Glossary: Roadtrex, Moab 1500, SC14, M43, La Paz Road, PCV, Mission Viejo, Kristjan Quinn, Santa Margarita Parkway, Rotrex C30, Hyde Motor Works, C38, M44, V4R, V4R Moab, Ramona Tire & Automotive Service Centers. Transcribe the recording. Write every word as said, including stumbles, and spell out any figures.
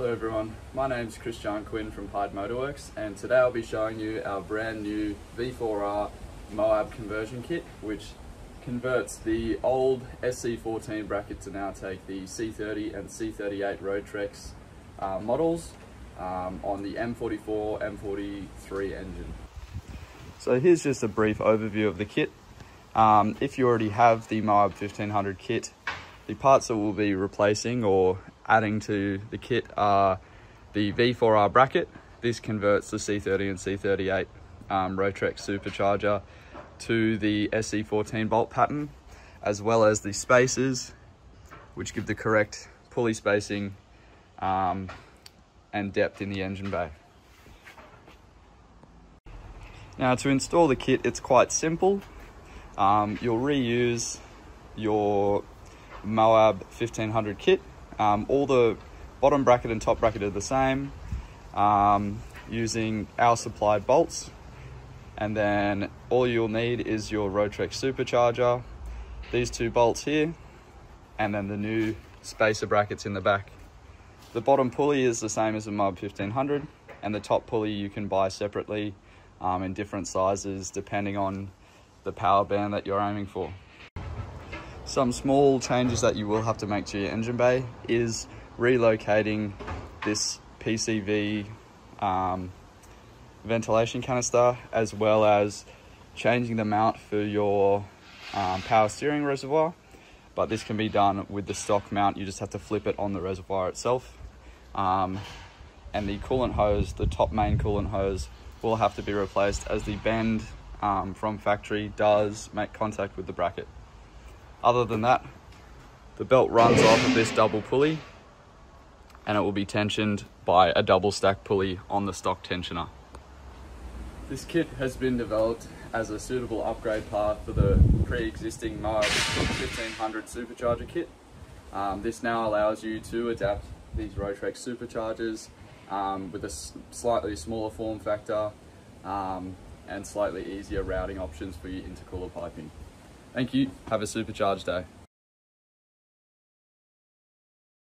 Hello everyone, my name's Kristjan Quinn from Hyde Motor Works, and today I'll be showing you our brand new V four R Moab conversion kit, which converts the old S C fourteen bracket to now take the C thirty and C thirty-eight Roadtrex uh, models um, on the M forty-four, M forty-three engine. So here's just a brief overview of the kit. Um, if you already have the Moab fifteen hundred kit, the parts that we'll be replacing or adding to the kit are the V four R bracket. This converts the C thirty and C thirty-eight um, Roadtrex supercharger to the S C fourteen bolt pattern, as well as the spacers, which give the correct pulley spacing um, and depth in the engine bay. Now, to install the kit, it's quite simple. Um, you'll reuse your Moab fifteen hundred kit. Um, all the bottom bracket and top bracket are the same, um, using our supplied bolts. And then all you'll need is your Roadtrex supercharger, these two bolts here, and then the new spacer brackets in the back. The bottom pulley is the same as the Moab fifteen hundred, and the top pulley you can buy separately um, in different sizes depending on the power band that you're aiming for. Some small changes that you will have to make to your engine bay is relocating this P C V um, ventilation canister, as well as changing the mount for your um, power steering reservoir. But this can be done with the stock mount, you just have to flip it on the reservoir itself. Um, and the coolant hose, the top main coolant hose, will have to be replaced, as the bend um, from factory does make contact with the bracket. Other than that, the belt runs off of this double pulley, and it will be tensioned by a double stack pulley on the stock tensioner. This kit has been developed as a suitable upgrade path for the pre-existing Moab fifteen hundred supercharger kit. Um, this now allows you to adapt these Roadtrex superchargers um, with a slightly smaller form factor um, and slightly easier routing options for your intercooler piping. Thank you. Have a supercharged day.